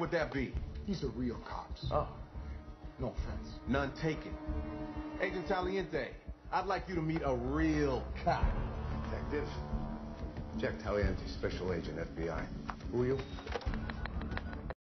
would that be? These are real cops. Oh. No offense. None taken. Agent Taliente, I'd like you to meet a real cop. Detective? Jack Taliente, Special Agent, FBI. Who are you?